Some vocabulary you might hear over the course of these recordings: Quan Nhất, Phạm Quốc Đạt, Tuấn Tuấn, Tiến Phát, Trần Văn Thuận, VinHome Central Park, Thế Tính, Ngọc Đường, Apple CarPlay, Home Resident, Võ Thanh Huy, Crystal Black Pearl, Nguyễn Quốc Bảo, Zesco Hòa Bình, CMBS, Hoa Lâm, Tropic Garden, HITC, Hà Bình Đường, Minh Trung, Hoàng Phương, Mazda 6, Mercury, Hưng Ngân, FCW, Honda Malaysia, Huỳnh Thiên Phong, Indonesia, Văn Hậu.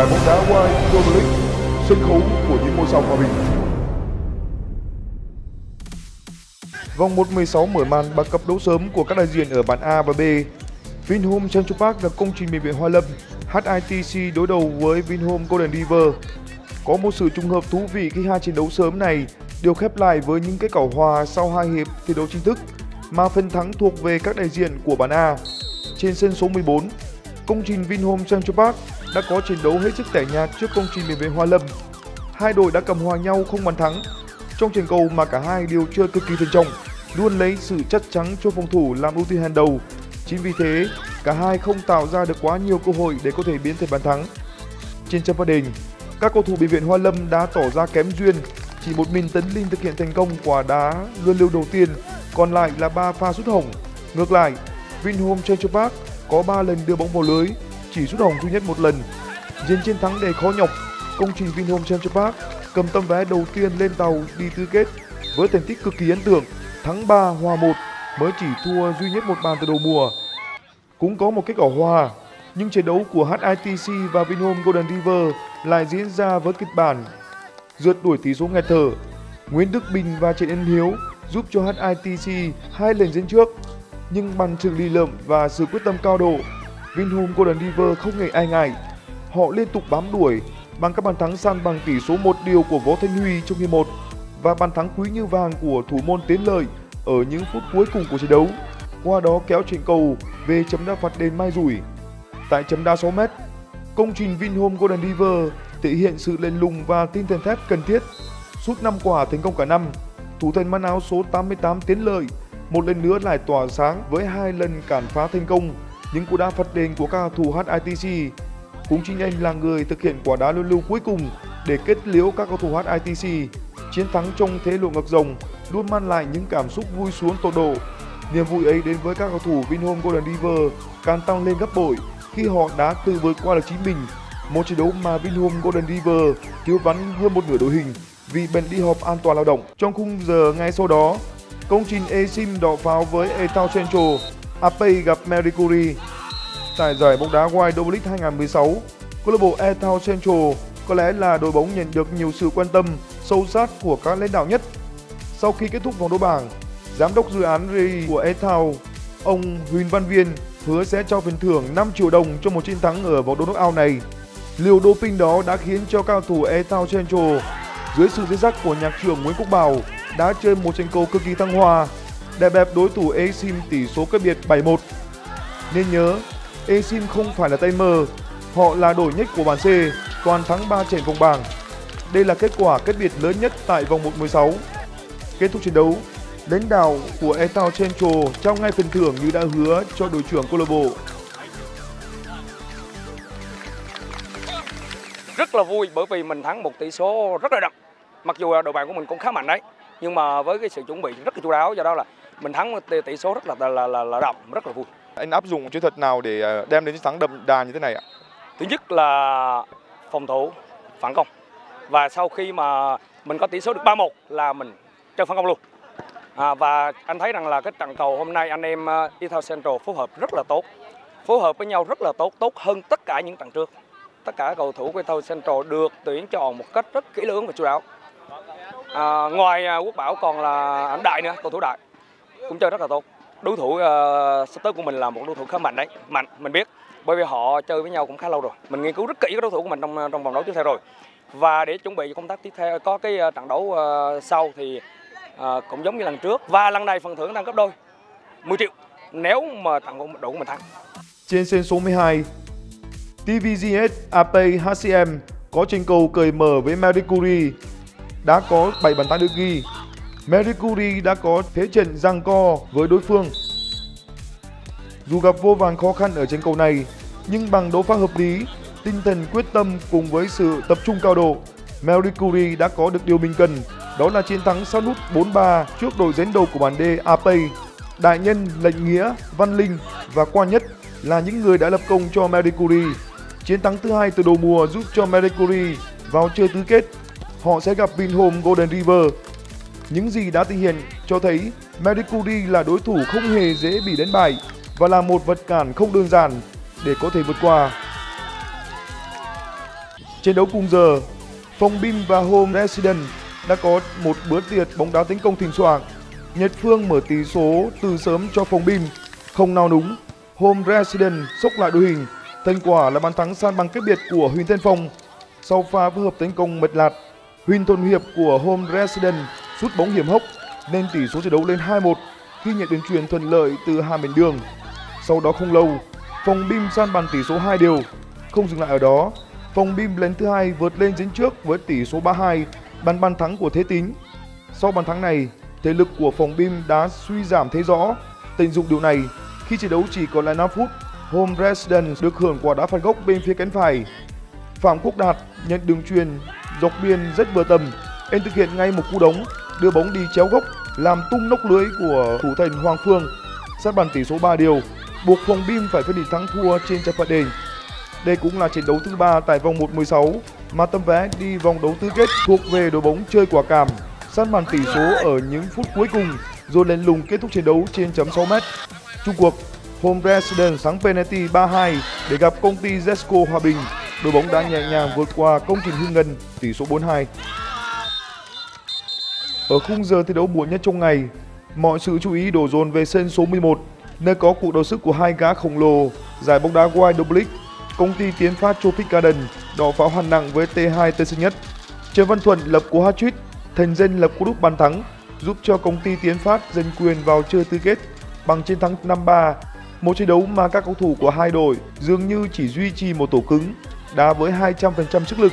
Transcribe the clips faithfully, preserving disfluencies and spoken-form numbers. Đàn bóng đá White Dove League, sân khấu của những ngôi sao hòa bình. Vòng một mười sáu mở màn bằng cặp đấu sớm của các đại diện ở bảng A và B. VinHome Central Park là công trình bệnh viện Hoa Lâm, hát i tê xê đối đầu với VinHome Golden River. Có một sự trùng hợp thú vị khi hai trận đấu sớm này đều khép lại với những kết quả hòa sau hai hiệp thi đấu chính thức, mà phần thắng thuộc về các đại diện của bảng A. Trên sân số mười bốn, công trình VinHome Central Park đã có trận đấu hết sức tẻ nhạt trước công trình bệnh viện Hoa Lâm. Hai đội đã cầm hòa nhau không bàn thắng. Trong trận cầu mà cả hai đều chơi cực kỳ thận trọng, luôn lấy sự chắc chắn cho phòng thủ làm ưu tiên hàng đầu. Chính vì thế, cả hai không tạo ra được quá nhiều cơ hội để có thể biến thành bàn thắng. Trên sân phạt đền, các cầu thủ bệnh viện Hoa Lâm đã tỏ ra kém duyên, chỉ một mình Tấn Linh thực hiện thành công quả đá luân lưu đầu tiên, còn lại là ba pha sút hỏng. Ngược lại, VinHome Central Park có ba lần đưa bóng vào lưới, chỉ sút hỏng duy nhất một lần. Giành chiến thắng đầy khó nhọc, công trình VinHome Central Park cầm tấm vé đầu tiên lên tàu đi tứ kết với thành tích cực kỳ ấn tượng, thắng ba hòa một, mới chỉ thua duy nhất một bàn từ đầu mùa. Cũng có một kết quả hòa, nhưng trận đấu của hát i tê xê và VinHome Golden River lại diễn ra với kịch bản rượt đuổi tỷ số nghẹt thở. Nguyễn Đức Bình và Trần Anh Hiếu giúp cho hát i tê xê hai lần dẫn trước, nhưng bằng sự lì lợm và sự quyết tâm cao độ, VinHome Golden River không hề ai ngại. Họ liên tục bám đuổi bằng các bàn thắng san bằng tỷ số một điều của Võ Thanh Huy trong hiệp một và bàn thắng quý như vàng của thủ môn Tiến Lợi ở những phút cuối cùng của trận đấu, qua đó kéo trận cầu về chấm đá phạt đền mai rủi. Tại chấm đá sáu mét, công trình VinHome Golden River thể hiện sự lên lùng và tinh thần thép cần thiết, sút năm quả thành công cả năm. Thủ thành mang áo số tám mươi tám Tiến Lợi một lần nữa lại tỏa sáng với hai lần cản phá thành công những cú đá phạt đền của các thủ hát i tê xê. Cũng chính anh là người thực hiện quả đá luân lưu cuối cùng để kết liễu các cầu thủ hát i tê xê. Chiến thắng trong thế lụa ngược rồng luôn mang lại những cảm xúc vui xuống tột độ. Niềm vui ấy đến với các cầu thủ VinHome Golden River càng tăng lên gấp bội khi họ đã tự vượt qua được chính mình. Một trận đấu mà VinHome Golden River thiếu vắng hơn một nửa đội hình vì bèn đi họp an toàn lao động. Trong khung giờ ngay sau đó, công trình a sim đọ pháo với Etown Central, a pê gặp Mercury. Tại giải bóng đá White Dove League hai nghìn không trăm mười sáu, câu lạc bộ Etown Central có lẽ là đội bóng nhận được nhiều sự quan tâm sâu sát của các lãnh đạo nhất. Sau khi kết thúc vòng đấu bảng, giám đốc dự án rờ e i của Etown, ông Huỳnh Văn Viên hứa sẽ trao phần thưởng năm triệu đồng cho một chiến thắng ở vòng đấu knock-out này. Liều doping đó đã khiến cho cao thủ Etown Central dưới sự dẫn dắt của nhạc trưởng Nguyễn Quốc Bảo đã chơi một trận cầu cực kỳ thăng hoa, đè bẹp đối thủ a sim tỷ số cách biệt bảy một. Nên nhớ, a sim không phải là tay mờ, họ là đội nhất của bảng C, toàn thắng ba trận vòng bảng. Đây là kết quả cách biệt lớn nhất tại vòng một mười sáu. Kết thúc trận đấu, lãnh đạo của Etown Central trao ngay phần thưởng như đã hứa cho đội trưởng câu lạc bộ. Rất là vui bởi vì mình thắng một tỷ số rất là đậm. Mặc dù đội bạn của mình cũng khá mạnh đấy, nhưng mà với cái sự chuẩn bị rất là chu đáo, do đó là mình thắng một tỷ số rất là là là, là đậm, rất là vui. Anh áp dụng chiến thuật nào để đem đến chiến thắng đậm đà như thế này ạ? Thứ nhất là phòng thủ, phản công. Và sau khi mà mình có tỷ số được ba một là mình chơi phản công luôn. À, và anh thấy rằng là cái trận cầu hôm nay anh em Etown Central phối hợp rất là tốt. Phối hợp với nhau rất là tốt, tốt hơn tất cả những trận trước. Tất cả cầu thủ của Etown Central được tuyển chọn một cách rất kỹ lưỡng và chu đáo. À, ngoài Quốc Bảo còn là anh Đại nữa, cầu thủ Đại cũng chơi rất là tốt. Đối thủ uh, sắp tới của mình là một đối thủ khá mạnh đấy, mạnh mình biết, bởi vì họ chơi với nhau cũng khá lâu rồi. Mình nghiên cứu rất kỹ các đối thủ của mình trong trong vòng đấu tiếp theo rồi. Và để chuẩn bị công tác tiếp theo có cái uh, trận đấu uh, sau thì uh, cũng giống như lần trước, và lần này phần thưởng tăng gấp đôi mười triệu nếu mà trận đấu của mình thắng. Trên sân số mười hai, tê vê giê ét a pê hát xê em có trận cầu cởi mở với Mercury, đã có bảy bàn thắng được ghi. Mercury đã có thế trận giằng co với đối phương. Dù gặp vô vàn khó khăn ở trận cầu này, nhưng bằng đấu pháp hợp lý, tinh thần quyết tâm cùng với sự tập trung cao độ, Mercury đã có được điều mình cần, đó là chiến thắng sát nút bốn ba trước đội dẫn đầu của bảng D a pê. Đại nhân Lệnh Nghĩa, Văn Linh và Quan Nhất là những người đã lập công cho Mercury. Chiến thắng thứ hai từ đầu mùa giúp cho Mercury vào chơi tứ kết. Họ sẽ gặp VinHome Golden River. Những gì đã thể hiện cho thấy Mercury là đối thủ không hề dễ bị đánh bại và là một vật cản không đơn giản để có thể vượt qua. Trận đấu cùng giờ, Phong Bim và Home Resident đã có một bữa tiệc bóng đá tấn công thỉnh thoảng. Nhật Phương mở tỷ số từ sớm cho Phong Bim, không nao núng, Home Resident xốc lại đội hình. Thành quả là bàn thắng san bằng cách biệt của Huỳnh Thiên Phong sau pha phối hợp tấn công mệt lạt. Huỳnh Tuấn Hiệp của Home Resident sút bóng hiểm hóc nên tỷ số trận đấu lên hai một khi nhận đường truyền thuận lợi từ Hà Bình Đường. Sau đó không lâu, Phong Bim san bằng tỷ số hai đều. Không dừng lại ở đó, Phong Bim lần thứ hai vượt lên dẫn trước với tỷ số ba hai bằng bàn thắng của Thế Tính. Sau bàn thắng này, thể lực của Phong Bim đã suy giảm thấy rõ. Tận dụng điều này khi trận đấu chỉ còn lại năm phút, Home Resident được hưởng quả đá phạt góc bên phía cánh phải. Phạm Quốc Đạt nhận đường truyền dọc biên rất vừa tầm, anh thực hiện ngay một cú đóng đưa bóng đi chéo góc làm tung nóc lưới của thủ thành Hoàng Phương, sát bàn tỷ số ba đều, buộc Phong Bim phải quyết định thắng thua trên trận phạt đền. Đây cũng là trận đấu thứ ba tại vòng một mười sáu mà tấm vé đi vòng đấu tứ kết thuộc về đội bóng chơi quả cảm. Sát bàn tỷ số ở những phút cuối cùng rồi lên lùng kết thúc trận đấu trên chấm sáu mét. Chung cuộc, Home Resident thắng penalty ba hai để gặp công ty Zesco Hòa Bình. Đội bóng đã nhẹ nhàng vượt qua công trình Hưng Ngân tỷ số bốn hai. Ở khung giờ thi đấu muộn nhất trong ngày, mọi sự chú ý đổ dồn về sân số mười một, nơi có cuộc đấu sức của hai gã khổng lồ giải bóng đá White Dove League. Công ty Tiến Phát Tropic Garden đọ pháo hoàn nặng với tê hai tân sinh nhất. Trần Văn Thuận lập cú hat-trick, Thành Dân lập cú đúc bàn thắng giúp cho công ty Tiến Phát giành quyền vào chơi tứ kết bằng chiến thắng năm ba. Một trận đấu mà các cầu thủ của hai đội dường như chỉ duy trì một tổ cứng, đá với hai trăm phần trăm sức lực.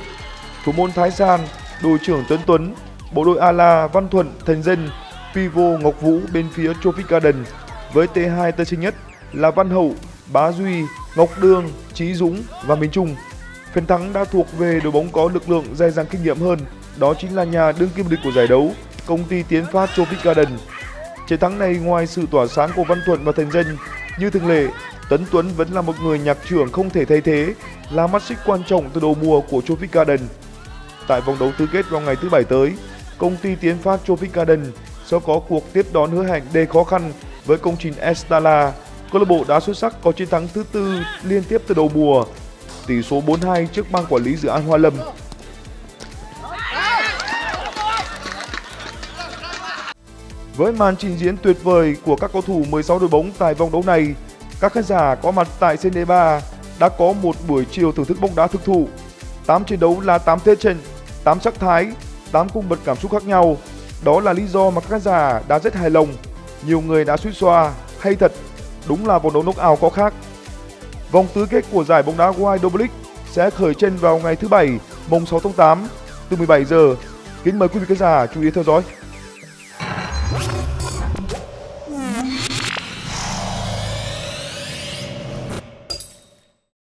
Thủ môn Thái San, đội trưởng Tuấn Tuấn, bộ đội a la Văn Thuận, Thành Dân, pivot Ngọc Vũ bên phía Tropic Garden với tê hai tân sinh nhất là Văn Hậu, Bá Duy, Ngọc Đường, Chí Dũng và Minh Trung. Phần thắng đã thuộc về đội bóng có lực lượng dày dặn kinh nghiệm hơn, đó chính là nhà đương kim địch của giải đấu, công ty Tiến Phát Tropic Garden. Chiến thắng này ngoài sự tỏa sáng của Văn Thuận và Thành Dân, như thường lệ, Tấn Tuấn vẫn là một người nhạc trưởng không thể thay thế, là mắt xích quan trọng từ đầu mùa của Tropic Garden. Tại vòng đấu tứ kết vào ngày thứ bảy tới, công ty Tiến Phát Tropic Garden sẽ có cuộc tiếp đón hứa hẹn đầy khó khăn với công trình Estala, câu lạc bộ đá xuất sắc có chiến thắng thứ tư liên tiếp từ đầu mùa, tỷ số bốn hai trước ban quản lý dự án Hoa Lâm. Với màn trình diễn tuyệt vời của các cầu thủ mười sáu đội bóng tại vòng đấu này, các khán giả có mặt tại xê en đê ba đã có một buổi chiều thưởng thức bóng đá thực thụ. tám trận đấu là tám thế trận, tám sắc thái, tám cung bậc cảm xúc khác nhau. Đó là lý do mà các khán giả đã rất hài lòng. Nhiều người đã suýt xoa, hay thật, đúng là vòng đấu knock-out có khác. Vòng tứ kết của giải bóng đá White Dove League sẽ khởi tranh vào ngày thứ bảy, mùng sáu tháng tám từ mười bảy giờ. Kính mời quý vị khán giả chú ý theo dõi.